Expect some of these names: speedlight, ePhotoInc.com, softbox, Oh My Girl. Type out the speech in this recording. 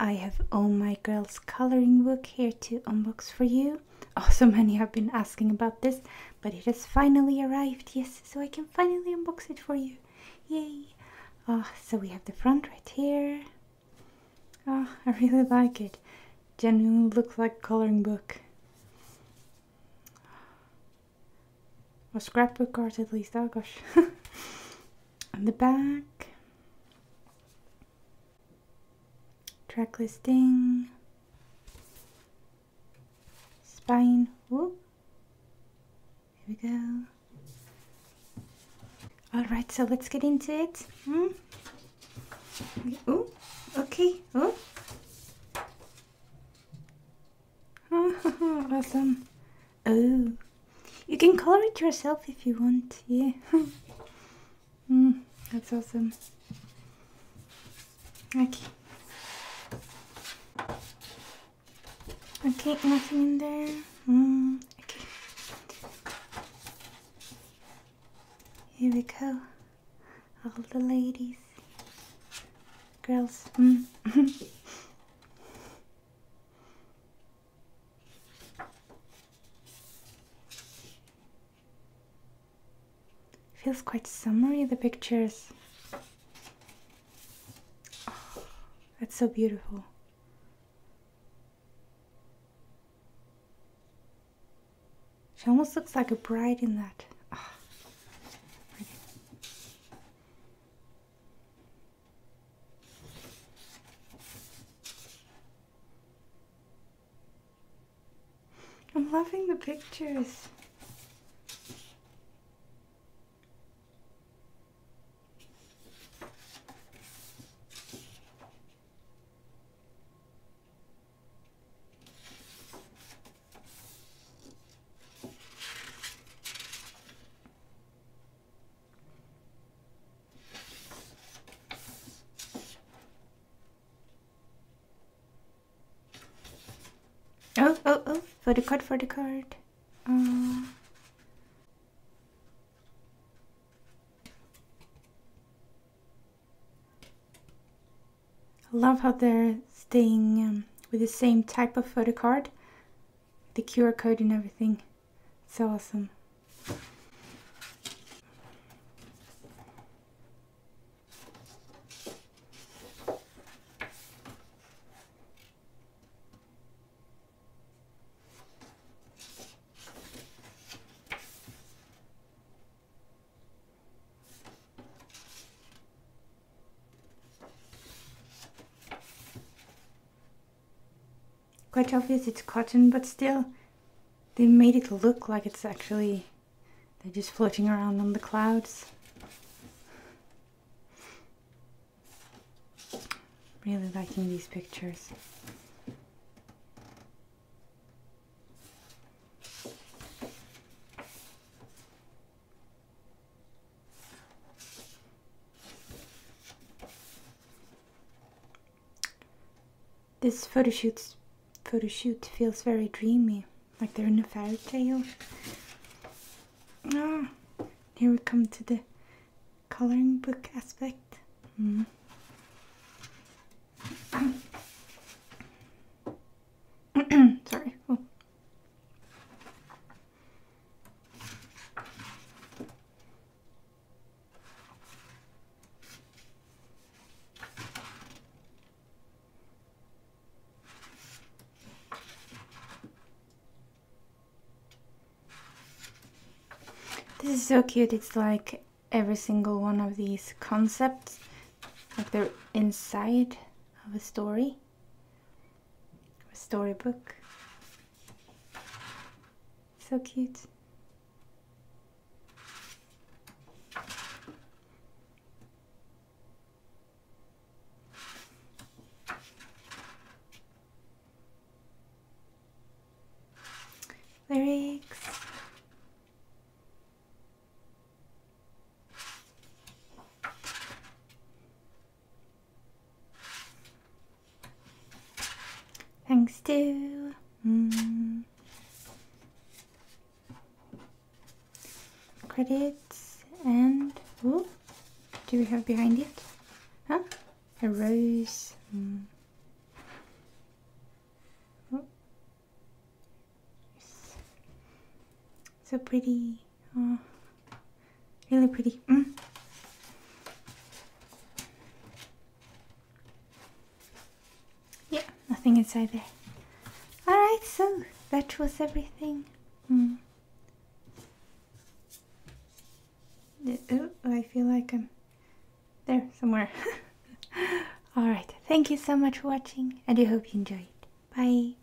I have Oh My Girl's coloring book here to unbox for you. Oh, so many have been asking about this, but it has finally arrived. Yes, so I can finally unbox it for you. Yay! Oh, so we have the front right here. Oh, I really like it. Genuinely looks like coloring book. Or scrapbook art at least. Oh gosh. On the back. Track listing, spine, whoop, here we go. Alright, so let's get into it. Oh, okay, oh. Oh, awesome. Oh, you can color it yourself if you want, yeah. That's awesome. Okay. Okay, nothing in there. Okay. Here we go. All the ladies. Girls. Feels quite summery, the pictures. Oh, that's so beautiful. She almost looks like a bride in that. Oh, pretty. I'm loving the pictures. Oh, oh, oh, for the card, for the card. I love how they're staying with the same type of photo card, the QR code and everything. So awesome. Quite obvious it's cotton, but still they made it look like it's actually, they're just floating around on the clouds. Really liking these pictures. This photo shoot feels very dreamy, like they're in a fairy tale. Ah, here we come to the coloring book aspect. Sorry. Oh. This is so cute. It's like every single one of these concepts, like they're inside of a story, a storybook. So cute. Lyrics. Thanks to credits and what do we have behind it? Huh? A rose. So pretty. Oh, really pretty. Yeah, nothing inside there. Alright, so that was everything. Oh, I feel like I'm there somewhere. Alright, thank you so much for watching. I do hope you enjoyed. Bye.